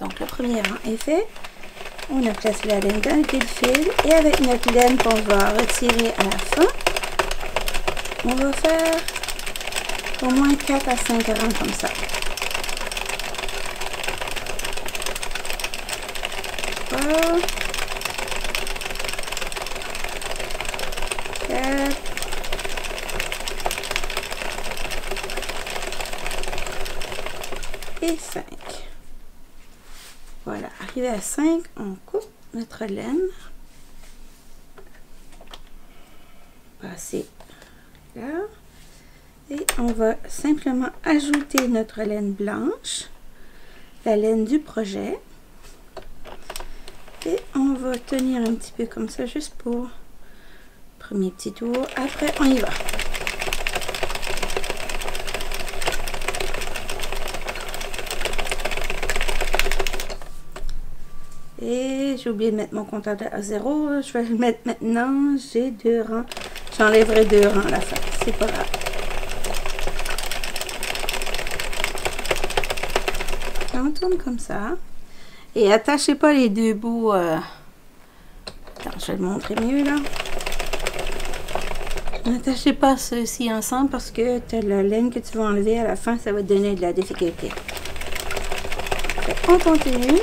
Donc le premier rang est fait. On a placé la laine dans le pied de fil et avec notre laine qu'on va retirer à la fin, on va faire au moins 4 à 5 rangs comme ça. Voilà. 4. Et 5. Voilà, arrivé à 5, on coupe notre laine. Passer là. Et on va simplement ajouter notre laine blanche, la laine du projet. Et on va tenir un petit peu comme ça, juste pour le premier petit tour. Après, on y va. Et j'ai oublié de mettre mon compteur à 0. Je vais le mettre maintenant. J'ai 2 rangs. J'enlèverai 2 rangs à la fin. C'est pas grave. On tourne comme ça. Et attachez pas les deux bouts. Attends, je vais le montrer mieux là. N'attachez pas ceux-ci ensemble parce que tu as la laine que tu vas enlever à la fin. Ça va te donner de la difficulté. On continue.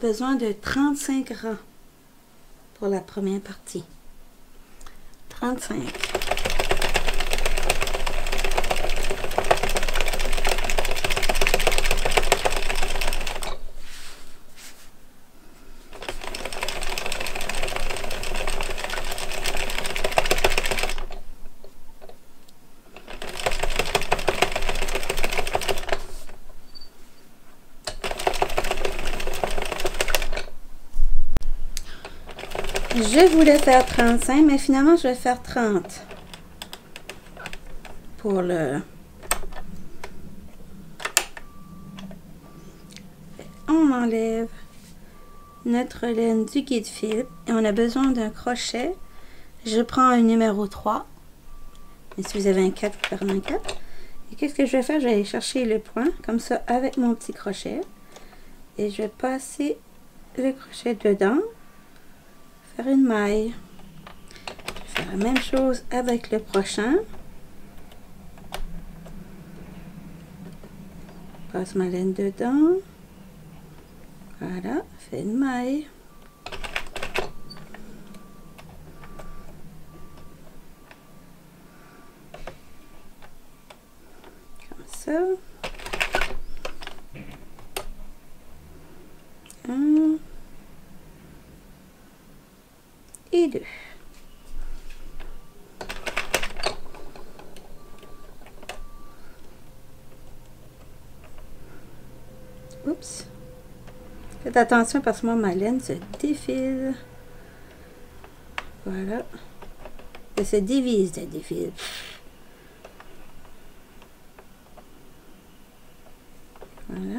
Besoin de 35 rangs pour la première partie. 35. Je voulais faire 35, mais finalement, je vais faire 30 pour le... On enlève notre laine du guide-fil et on a besoin d'un crochet. Je prends un numéro 3. Mais si vous avez un 4, vous prenez un 4. Et qu'est-ce que je vais faire? Je vais aller chercher le point, comme ça, avec mon petit crochet. Et je vais passer le crochet dedans. Faire une maille. Je vais faire la même chose avec le prochain. Je passe ma laine dedans. Voilà, fais une maille. Comme ça. Un. Et deux. Oups. Faites attention parce que moi, ma laine se défile. Voilà. Elle se divise, elle défile. Voilà.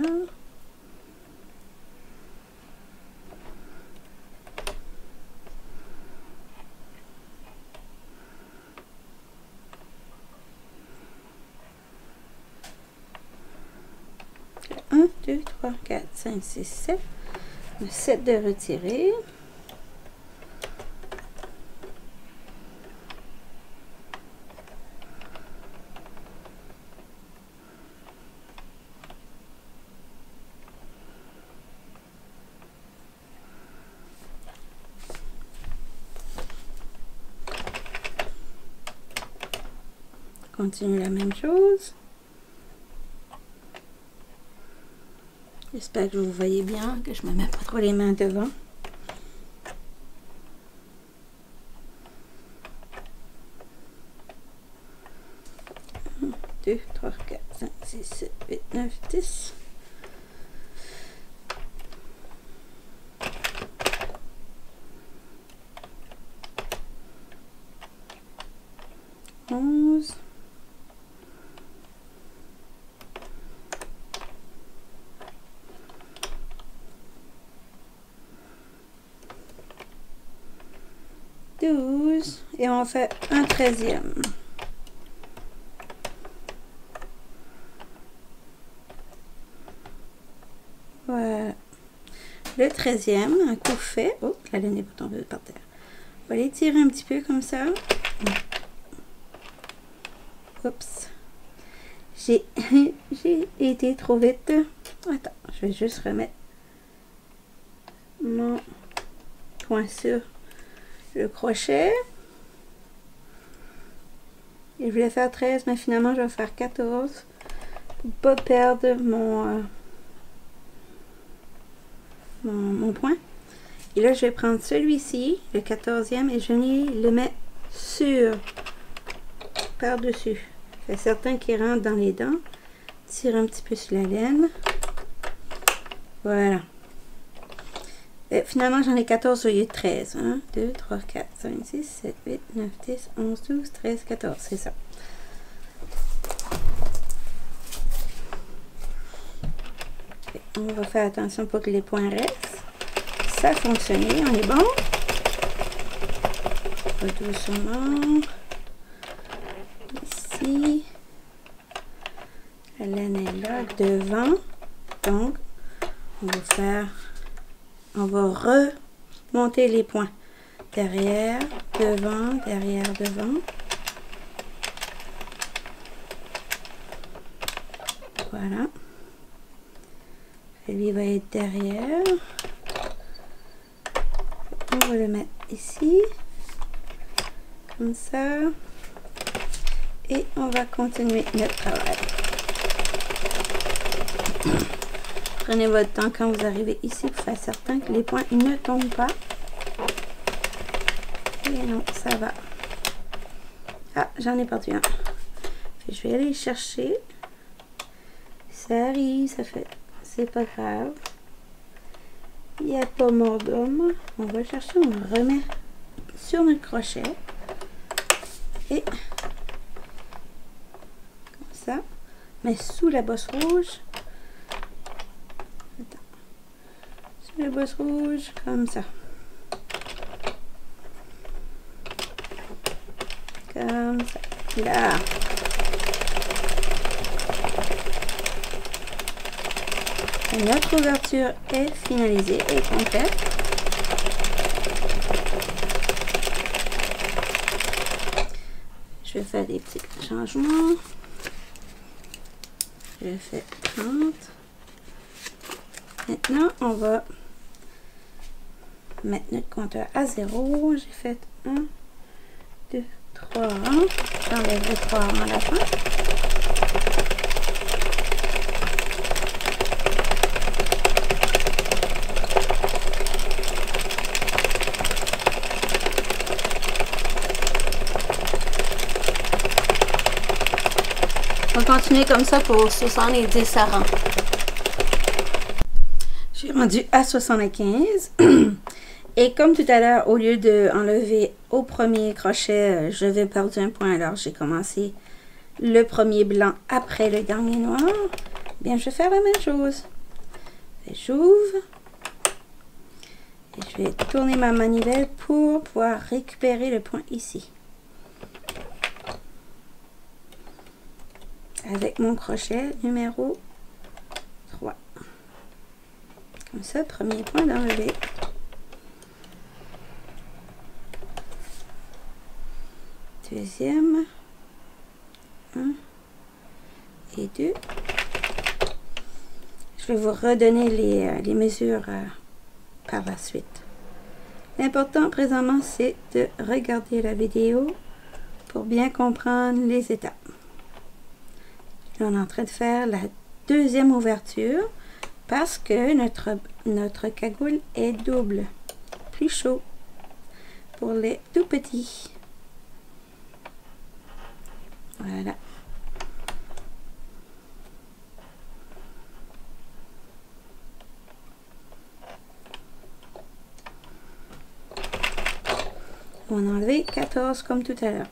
Sept de retirer. Continue la même chose. J'espère que vous voyez bien, que je me mets pas trop les mains devant. Un, 2, 3, 4, 5, 6, 7, 8, 9, 10. 12 et on fait un 13e. Voilà. Le 13e, un coup fait. Oh, la laine n'est pas tombée par terre. On va l'étirer un petit peu comme ça. Oups. J'ai été trop vite. Attends, je vais juste remettre mon point sur le crochet. Et je voulais faire 13, mais finalement je vais faire 14 pour pas perdre mon point. Et là je vais prendre celui-ci, le 14e, et je vais le mettre sur par-dessus. Fait certains qui rentrent dans les dents. Tire un petit peu sur la laine. Voilà. Et finalement, j'en ai 14 au lieu de 13. 1, 2, 3, 4, 5, 6, 7, 8, 9, 10, 11, 12, 13, 14. C'est ça. Et on va faire attention pour que les points restent. Ça a fonctionné. On est bon. On va doucement. La laine est là devant, donc on va remonter les points derrière, devant, derrière, devant. Voilà, lui va être derrière, on va le mettre ici comme ça. Et on va continuer notre travail. Prenez votre temps quand vous arrivez ici pour faire certain que les points ne tombent pas. Et non, ça va. Ah, j'en ai perdu un. Puis je vais aller chercher. Ça arrive, ça fait... C'est pas grave. Il n'y a pas mort d'homme. On va chercher, on le remet sur notre crochet. Et... ça, mais sous la bosse rouge. Attends. Sous la bosse rouge, comme ça. Comme ça. Là. Et notre ouverture est finalisée et complète. Je vais faire des petits changements. Je fais 30. Maintenant, on va mettre notre compteur à 0. J'ai fait 1, 2, 3 rangs. J'enlève les 3 rangs à la fin. On continue comme ça pour 70 rangs. Je suis rendue à 75. Et comme tout à l'heure, au lieu d'enlever au premier crochet, je vais perdre un point. Alors, j'ai commencé le premier blanc après le dernier noir. Eh bien, je vais faire la même chose. J'ouvre. Et je vais tourner ma manivelle pour pouvoir récupérer le point ici. Avec mon crochet numéro 3. Comme ça, premier point d'enlevé. Deuxième. 1 et 2. Je vais vous redonner les mesures par la suite. L'important présentement, c'est de regarder la vidéo pour bien comprendre les étapes. Là, on est en train de faire la deuxième ouverture parce que notre cagoule est double, plus chaud pour les tout petits. Voilà. On a enlevé 14 comme tout à l'heure.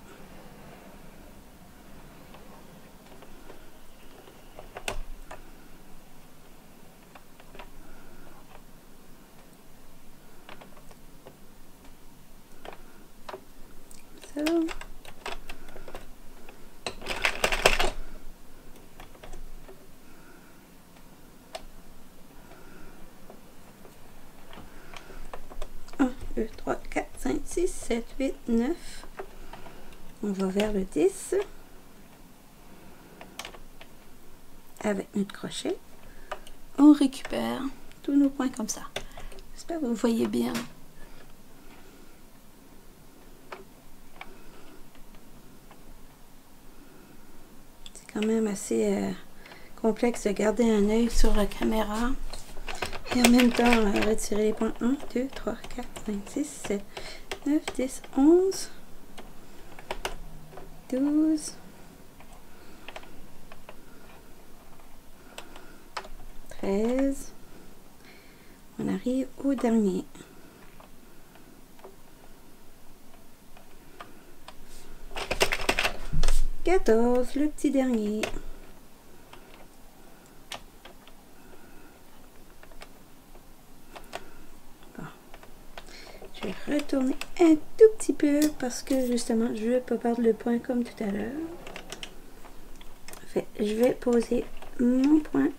2, 3, 4, 5, 6, 7, 8, 9. On va vers le 10 avec notre crochet. On récupère tous nos points comme ça. J'espère que vous voyez bien. C'est quand même assez complexe de garder un œil sur la caméra et en même temps retirer les points. 1, 2, 3, 4, 5, 6, 7, 9, 10, 11, 12, 13, on arrive au dernier. Quatorze, le petit dernier. Bon. Je vais retourner un tout petit peu parce que justement je ne veux pas perdre le point comme tout à l'heure. En fait, je vais poser mon point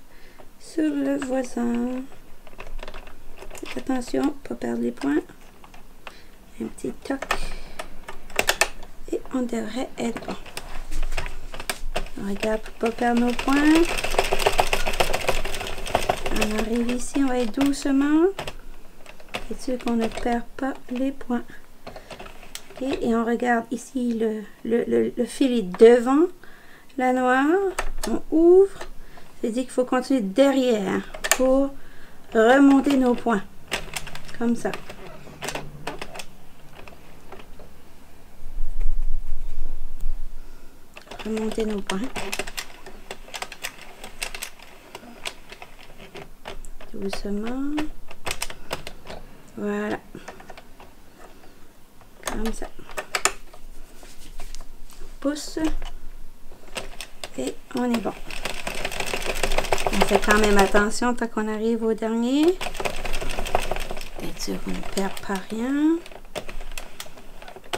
sur le voisin. Faites attention, pas perdre les points. Un petit toc et on devrait être bon. On regarde pour ne pas perdre nos points. On arrive ici, on va être doucement. C'est sûr qu'on ne perd pas les points. Okay, et on regarde ici le filet devant la noire. On ouvre. C'est-à-dire qu'il faut continuer derrière pour remonter nos points. Comme ça. Remonter nos points. 12 doucement. Voilà. Comme ça. On pousse. Et on est bon. On fait quand même attention tant qu'on arrive au dernier. Bien sûr, on ne perd pas rien.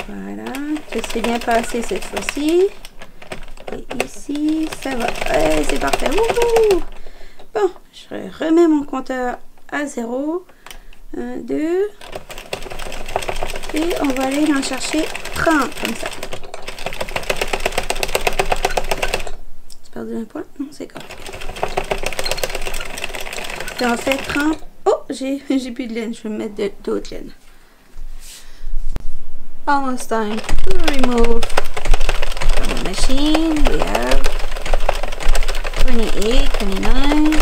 Voilà. Tout s'est bien passé cette fois-ci. Et ici, ça va. Hey, c'est parfait. Wouhou! Bon, je remets mon compteur à 0. 1, 2. Et on va aller en chercher 30, comme ça. J'ai perdu un point? Non, c'est correct. J'en fais 30. Oh, j'ai plus de laine. Je vais me mettre d'autres laines. Almost time to remove. Machine, we have 28, 29,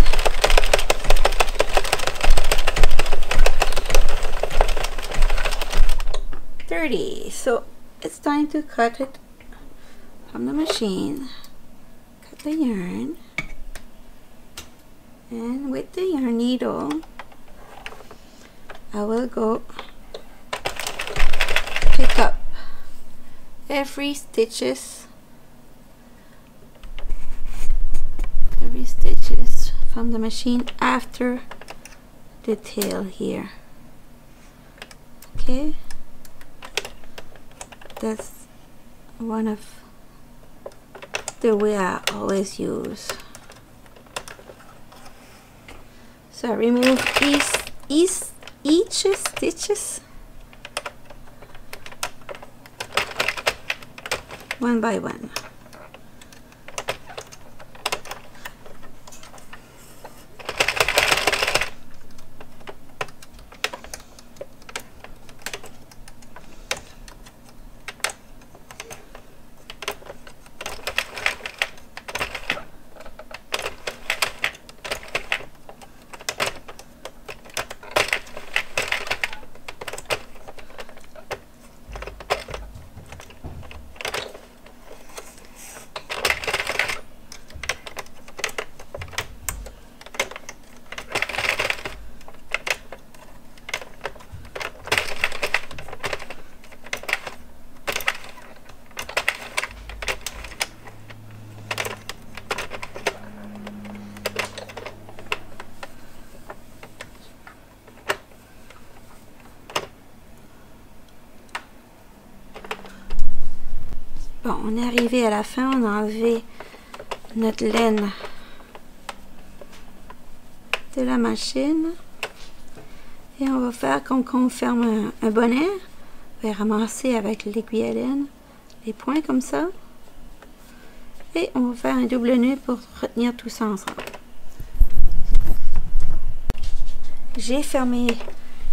30. So it's time to cut it from the machine. Cut the yarn, and with the yarn needle, I will go pick up every stitches. Stitches from the machine after the tail here. Okay, that's one of the way I always use. So I remove each stitches one by one. Bon, on est arrivé à la fin, on a enlevé notre laine de la machine. Et on va faire comme quand on ferme un bonnet. On va ramasser avec l'aiguille à laine les points comme ça. Et on va faire un double nœud pour retenir tout ça ensemble. J'ai fermé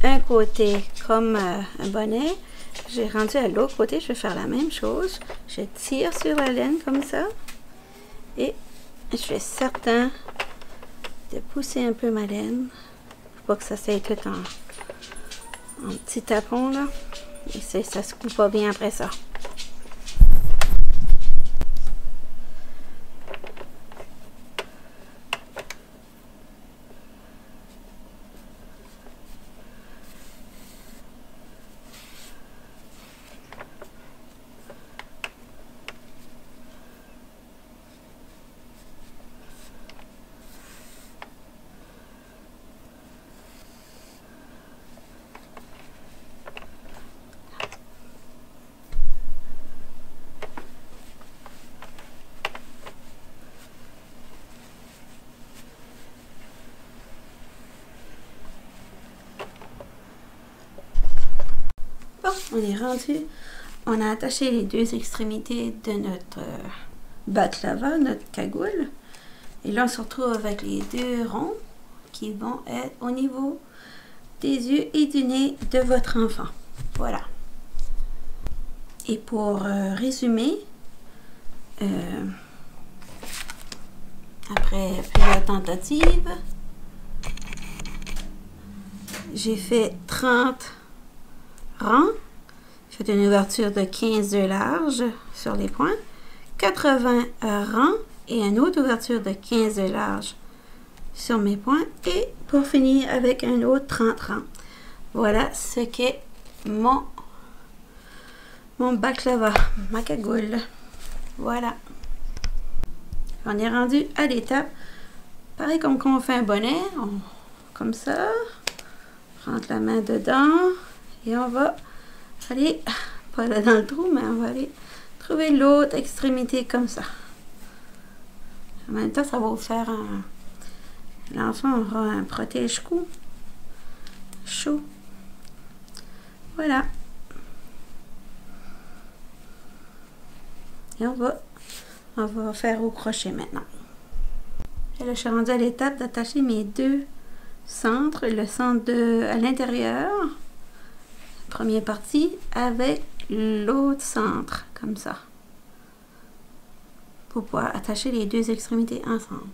un côté comme un bonnet. J'ai rendu à l'autre côté, je vais faire la même chose. Je tire sur la laine comme ça. Et je suis certain de pousser un peu ma laine. Pour pas que ça s'aille tout en petit tapon là. Et ça se coupe pas bien après ça. On est rendu, on a attaché les deux extrémités de notre baklava, notre cagoule. Et là, on se retrouve avec les deux ronds qui vont être au niveau des yeux et du nez de votre enfant. Voilà. Et pour résumer, après plusieurs tentatives, j'ai fait 30 rangs. J'ai fait une ouverture de 15 de large sur les points, 80 rangs et une autre ouverture de 15 de large sur mes points et pour finir avec un autre 30 rangs. Voilà ce qu'est mon baklava, ma cagoule. Voilà. On est rendu à l'étape. Pareil comme quand on fait un bonnet, comme ça, on rentre la main dedans et on va aller, pas là dans le trou, mais on va aller trouver l'autre extrémité comme ça. En même temps, ça va vous faire un... L'enfant aura un protège-cou chaud. Voilà. Et on va faire au crochet maintenant. Et là, je suis rendue à l'étape d'attacher mes deux centres. Le centre à l'intérieur, première partie avec l'autre centre comme ça pour pouvoir attacher les deux extrémités ensemble.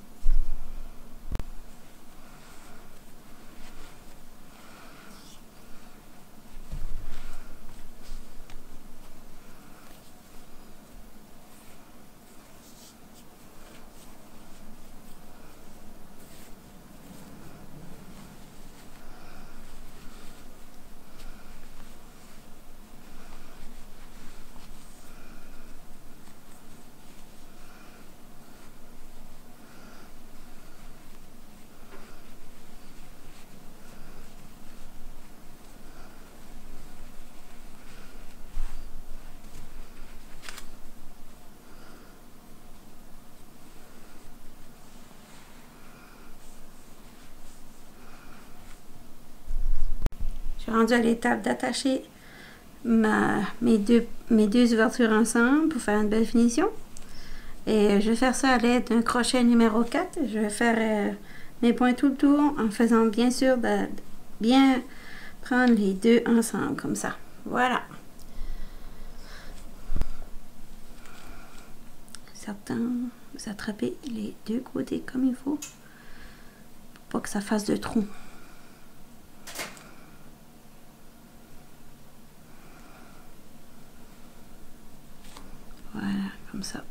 Je suis rendue à l'étape d'attacher mes deux ouvertures ensemble pour faire une belle finition. Et je vais faire ça à l'aide d'un crochet numéro 4. Je vais faire mes points tout le tour en faisant bien sûr de bien prendre les deux ensemble comme ça. Voilà. Certains, vous attrapez les deux côtés comme il faut pour pas que ça fasse de trous. Comme ça.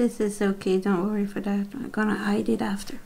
This is okay, don't worry for that. I'm gonna hide it after.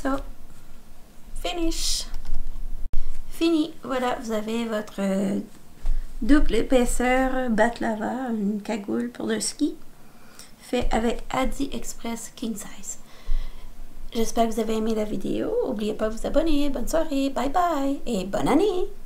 So, finish. Fini. Voilà, vous avez votre double épaisseur baklava, une cagoule pour le ski, fait avec AliExpress King Size. J'espère que vous avez aimé la vidéo. N'oubliez pas de vous abonner. Bonne soirée, bye bye et bonne année!